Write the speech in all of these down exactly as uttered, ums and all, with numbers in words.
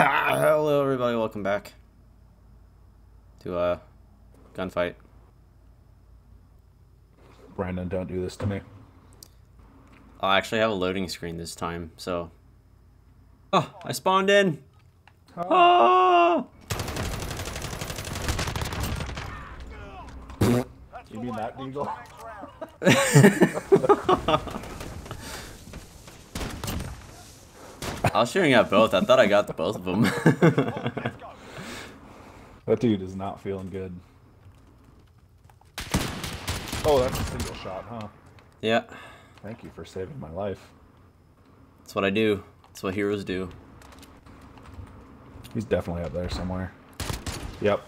Hello everybody, welcome back to uh Gunfight. Brandon, don't do this to me. I'll actually have a loading screen this time, so oh, I spawned in. Oh. Oh. You mean that, Deagle? I was shooting at both. I thought I got the both of them. That dude is not feeling good. Oh, that's a single shot, huh? Yeah. Thank you for saving my life. That's what I do. That's what heroes do. He's definitely up there somewhere. Yep.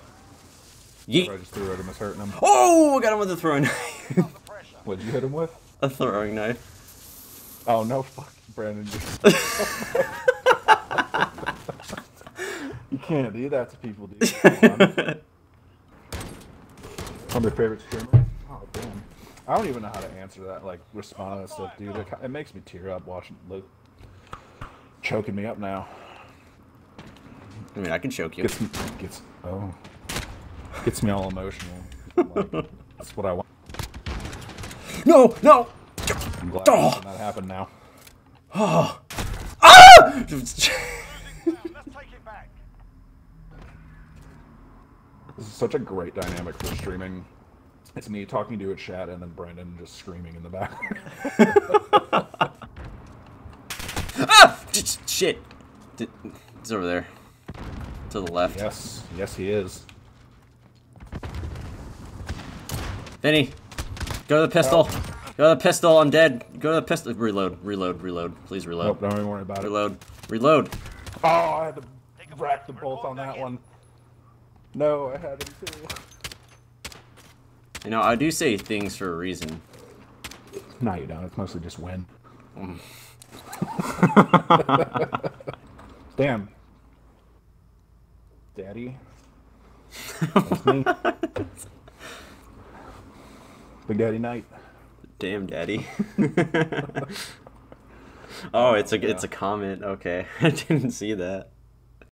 Yeet. I just threw at him. It's hurting him. Oh, I got him with a throwing knife. What did you hit him with? A throwing knife. Oh, no fuck. Brandon just... You can't do that to people, dude. From your favorite streamer? Oh, damn. I don't even know how to answer that, like, respond to that stuff, dude. Like, it makes me tear up watching Luke choking me up now. I mean, I can choke you. Gets me, gets, oh. Gets me all emotional. Like, that's what I want. No! No! I'm glad oh. that happened now. Oh. Ah! Let's take it back. This is such a great dynamic for streaming. It's me talking to a chat and then Brandon just screaming in the background. Ah! Shit. He's over there. To the left. Yes. Yes, he is. Vinny, go to the pistol. Oh. Go to the pistol, I'm dead. Go to the pistol. Reload, reload, reload. Please reload. Nope, don't even worry about reload. it. Reload, reload. Oh, I had to rack the bolt on that one. No, I had him too. You know, I do say things for a reason. No, you don't. It's mostly just win. Mm. Damn. Daddy. That's me. Big Daddy Knight. Damn, Daddy. Oh, it's a yeah. it's a comment. Okay, I didn't see that.